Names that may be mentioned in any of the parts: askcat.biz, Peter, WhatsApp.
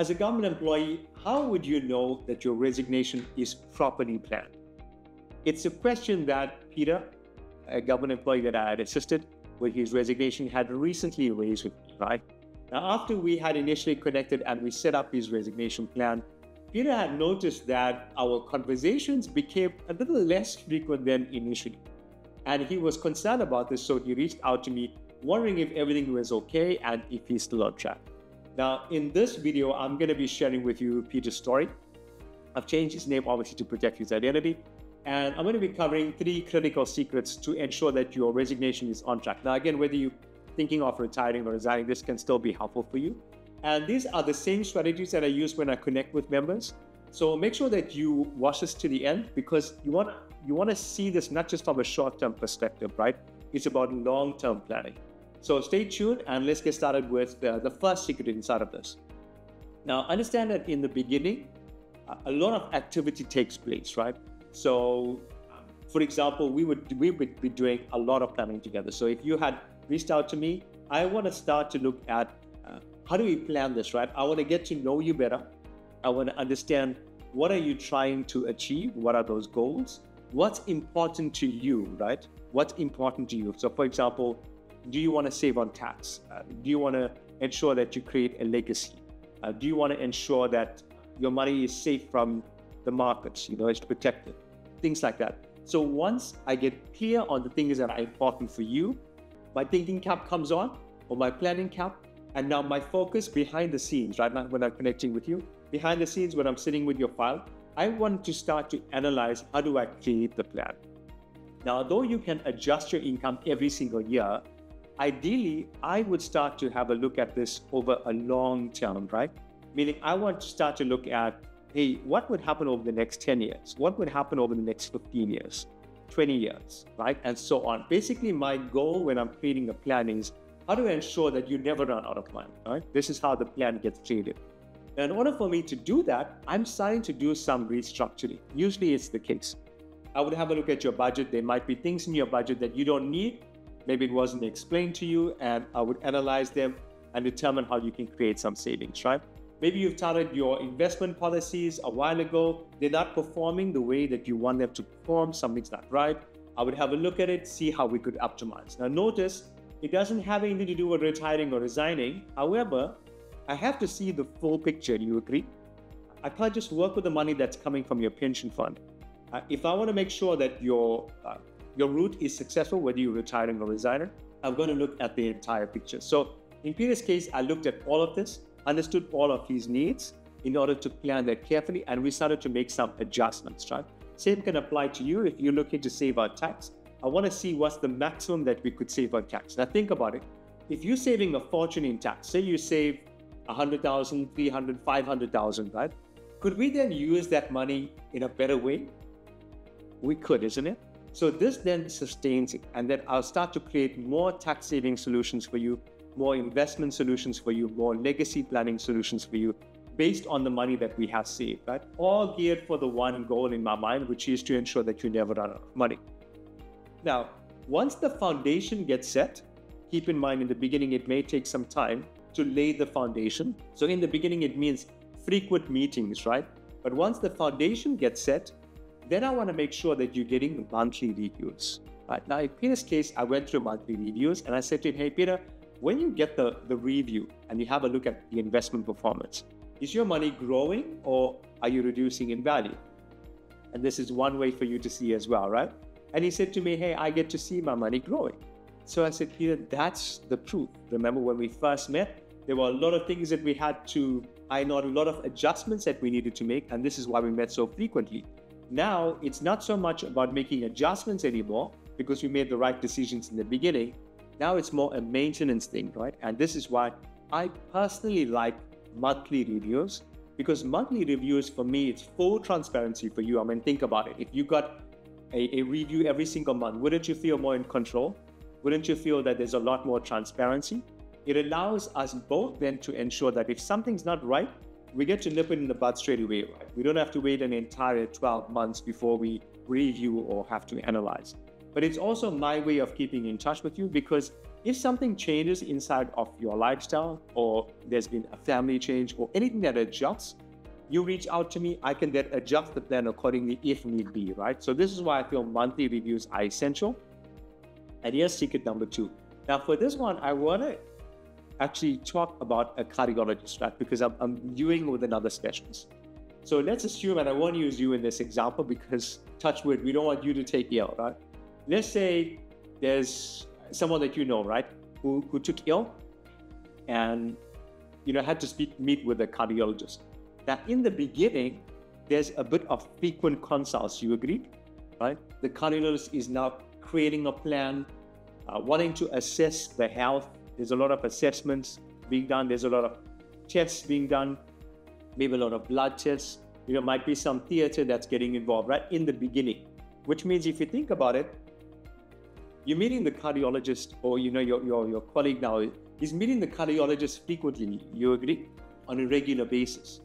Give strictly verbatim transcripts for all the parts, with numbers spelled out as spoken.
As a government employee, how would you know that your resignation is properly planned? It's a question that Peter, a government employee that I had assisted with his resignation, had recently raised with me, right? Now, after we had initially connected and we set up his resignation plan, Peter had noticed that our conversations became a little less frequent than initially. And he was concerned about this, so he reached out to me, wondering if everything was okay and if he's still on track. Now, in this video, I'm going to be sharing with you Peter's story. I've changed his name, obviously, to protect his identity. And I'm going to be covering three critical secrets to ensure that your resignation is on track. Now, again, whether you're thinking of retiring or resigning, this can still be helpful for you. And these are the same strategies that I use when I connect with members. So make sure that you watch this to the end, because you want to you want to see this not just from a short-term perspective, right? It's about long-term planning. So stay tuned and let's get started with the, the first secret inside of this. Now, understand that in the beginning, a lot of activity takes place, right? So, for example, we would, we would be doing a lot of planning together. So if you had reached out to me, I want to start to look at how do we plan this, right? I want to get to know you better. I want to understand, what are you trying to achieve? What are those goals? What's important to you, right? What's important to you? So for example, do you want to save on tax? Uh, do you want to ensure that you create a legacy? Uh, do you want to ensure that your money is safe from the markets, you know, it's protected, things like that. So once I get clear on the things that are important for you, my thinking cap comes on, or my planning cap. And now my focus behind the scenes, right now when I'm connecting with you, behind the scenes when I'm sitting with your file, I want to start to analyze, how do I create the plan? Now, though you can adjust your income every single year, ideally, I would start to have a look at this over a long term, right? Meaning I want to start to look at, hey, what would happen over the next ten years? What would happen over the next fifteen years, twenty years, right? And so on. Basically, my goal when I'm creating a plan is, how do I ensure that you never run out of money, right? This is how the plan gets created. In order for me to do that, I'm starting to do some restructuring. Usually it's the case. I would have a look at your budget. There might be things in your budget that you don't need. Maybe it wasn't explained to you, and I would analyze them and determine how you can create some savings, right? Maybe you've started your investment policies a while ago. They're not performing the way that you want them to perform. Something's not right. I would have a look at it, see how we could optimize. Now notice, it doesn't have anything to do with retiring or resigning. However, I have to see the full picture. Do you agree? I can't just work with the money that's coming from your pension fund. Uh, if I want to make sure that your, uh, your route is successful, whether you're retiring or resigning, I'm going to look at the entire picture. So in Peter's case, I looked at all of this, understood all of his needs in order to plan that carefully, and we started to make some adjustments, right? Same can apply to you if you're looking to save on tax. I want to see what's the maximum that we could save on tax. Now think about it. If you're saving a fortune in tax, say you save one hundred thousand, three hundred thousand, five hundred thousand, right? Could we then use that money in a better way? We could, isn't it? So this then sustains it, and then I'll start to create more tax saving solutions for you, more investment solutions for you, more legacy planning solutions for you, based on the money that we have saved, right? All geared for the one goal in my mind, which is to ensure that you never run out of money. Now, once the foundation gets set, keep in mind in the beginning, it may take some time to lay the foundation. So in the beginning, it means frequent meetings, right? But once the foundation gets set, then I want to make sure that you're getting monthly reviews, right? Now, in Peter's case, I went through monthly reviews and I said to him, hey, Peter, when you get the, the review and you have a look at the investment performance, is your money growing or are you reducing in value? And this is one way for you to see as well, right? And he said to me, hey, I get to see my money growing. So I said, Peter, that's the truth. Remember when we first met, there were a lot of things that we had to iron out, a lot of adjustments that we needed to make. And this is why we met so frequently. Now, it's not so much about making adjustments anymore because we made the right decisions in the beginning. Now it's more a maintenance thing, right? And this is why I personally like monthly reviews, because monthly reviews for me, it's full transparency for you. I mean, think about it. If you got A, a review every single month, wouldn't you feel more in control? Wouldn't you feel that there's a lot more transparency? It allows us both then to ensure that if something's not right, we get to nip it in the bud straight away, right? We don't have to wait an entire twelve months before we review or have to analyze. But it's also my way of keeping in touch with you, because If something changes inside of your lifestyle, or there's been a family change or anything that adjusts, you reach out to me, I can then adjust the plan accordingly if need be, right? So this is why I feel monthly reviews are essential. And here's secret number two. Now for this one, I want to actually talk about a cardiologist, right? Because I'm, I'm doing with another specialist. So let's assume, and I won't use you in this example because touch wood, we don't want you to take ill, right? Let's say there's someone that you know, right, who, who took ill and, you know, had to speak, meet with a cardiologist. Now, in the beginning, there's a bit of frequent consults, you agree, right? The cardiologist is now creating a plan, uh, wanting to assess the health. There's a lot of assessments being done. There's a lot of tests being done, maybe a lot of blood tests. You know, might be some theater that's getting involved, right, in the beginning, which means if you think about it, you're meeting the cardiologist, or, you know, your, your, your colleague now is meeting the cardiologist frequently, you agree, on a regular basis.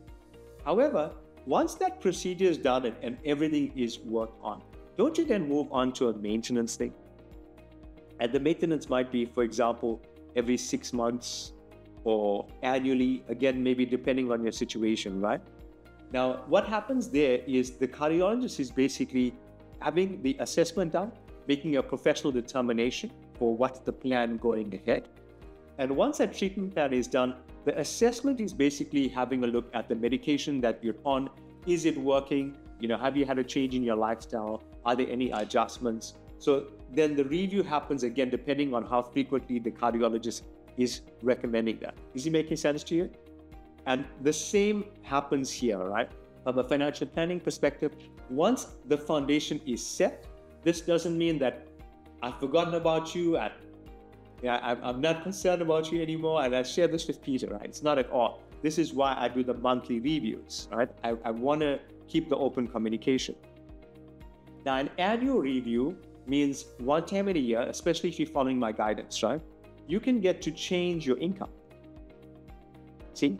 However, once that procedure is done and, and everything is worked on, don't you then move on to a maintenance thing? And the maintenance might be, for example, every six months or annually, again, maybe depending on your situation, right? Now, what happens there is the cardiologist is basically having the assessment done, making a professional determination for what's the plan going ahead. And once that treatment plan is done, the assessment is basically having a look at the medication that you're on. Is it working? You know, have you had a change in your lifestyle? Are there any adjustments? So then the review happens again, depending on how frequently the cardiologist is recommending that. Is it making sense to you? And the same happens here, right? From a financial planning perspective, once the foundation is set, this doesn't mean that I've forgotten about you, and yeah, I'm, I'm not concerned about you anymore, and I share this with Peter, right? It's not at all. This is why I do the monthly reviews, right? I, I want to keep the open communication. Now, an annual review means one time in a year, especially if you're following my guidance, right? You can get to change your income, see,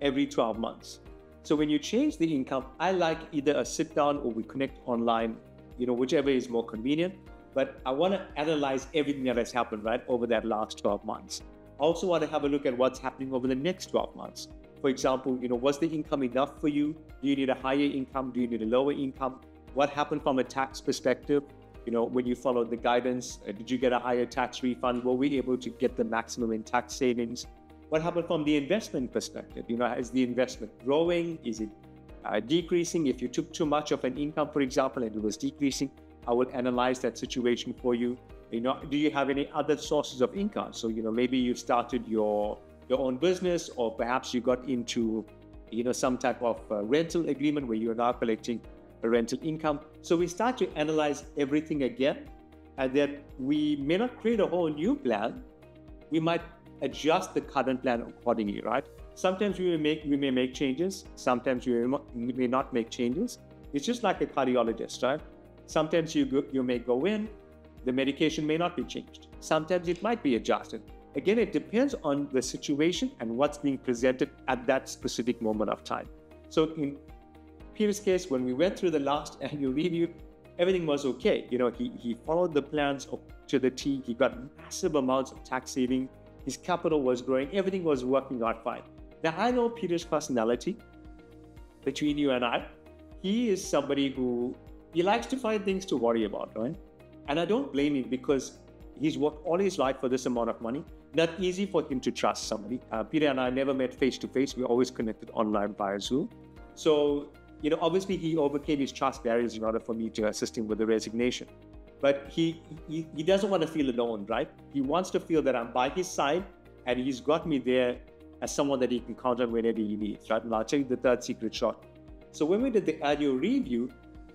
every twelve months. So when you change the income, I like either a sit down or we connect online, you know, whichever is more convenient. But I want to analyze everything that has happened, right, over that last twelve months. I also want to have a look at what's happening over the next twelve months. For example, you know, was the income enough for you? Do you need a higher income? Do you need a lower income? What happened from a tax perspective? You know, when you followed the guidance, uh, did you get a higher tax refund? Were we able to get the maximum in tax savings? What happened from the investment perspective? You know, is the investment growing? Is it uh, decreasing? If you took too much of an income, for example, and it was decreasing, I will analyze that situation for you. You know, do you have any other sources of income? So, you know, maybe you started your your own business, or perhaps you got into, you know, some type of uh, rental agreement where you're now collecting a rental income. So we start to analyze everything again, and then we may not create a whole new plan. We might adjust the current plan accordingly, right? Sometimes we may make, we may make changes. Sometimes we may not make changes. It's just like a cardiologist, right? Sometimes you, go, you may go in, the medication may not be changed. Sometimes it might be adjusted. Again, it depends on the situation and what's being presented at that specific moment of time. So in Peter's case, when we went through the last annual review, everything was okay. You know, he, he followed the plans to the T. He got massive amounts of tax saving. His capital was growing. Everything was working out fine. Now, I know Peter's personality, between you and I, he is somebody who he likes to find things to worry about, right? And I don't blame him, because he's worked all his life for this amount of money. Not easy for him to trust somebody. Uh, Peter and I never met face to face. We always connected online via Zoom. So, you know, obviously he overcame his trust barriers in order for me to assist him with the resignation. But he, he, he doesn't want to feel alone, right? He wants to feel that I'm by his side and he's got me there as someone that he can count on whenever he needs, right? And I'll tell you the third secret short. So when we did the annual review,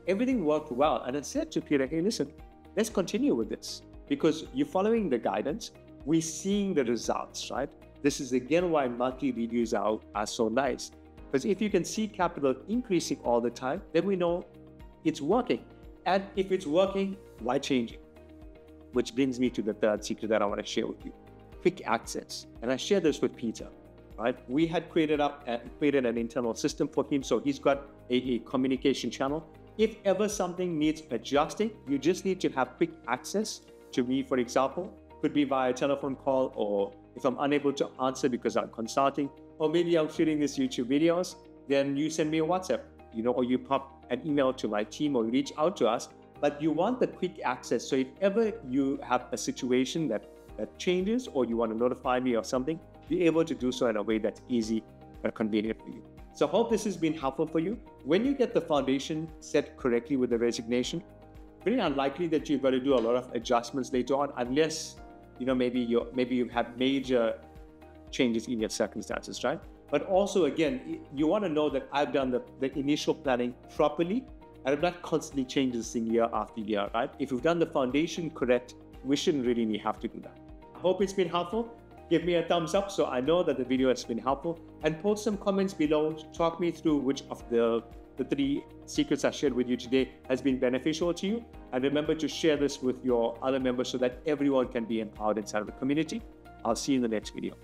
everything worked well. And I said to Peter, hey, listen, let's continue with this, because you're following the guidance. We're seeing the results, right? This is again why monthly reviews are, are so nice. Because if you can see capital increasing all the time, then we know it's working. And if it's working, why change it? Which brings me to the third secret that I want to share with you. Quick access. And I share this with Peter, right? We had created, up, uh, created an internal system for him. So he's got a, a communication channel. If ever something needs adjusting, you just need to have quick access to me, for example, could be via telephone call, or if I'm unable to answer because I'm consulting, or maybe I'm shooting these YouTube videos, then you send me a WhatsApp, you know, or you pop an email to my team or reach out to us. But you want the quick access. So if ever you have a situation that, that changes, or you want to notify me of something, be able to do so in a way that's easy and convenient for you. So I hope this has been helpful for you. When you get the foundation set correctly with the resignation, very unlikely that you've got to do a lot of adjustments later on, unless, you know, maybe you maybe you have major changes in your circumstances, right? But also, again, you want to know that I've done the, the initial planning properly, and I'm not constantly changing this thing year after year, right? If you've done the foundation correct, we shouldn't really have to do that. I hope it's been helpful. Give me a thumbs up so I know that the video has been helpful, and post some comments below. Talk me through which of the, the three secrets I shared with you today has been beneficial to you. And remember to share this with your other members so that everyone can be empowered inside of the community. I'll see you in the next video.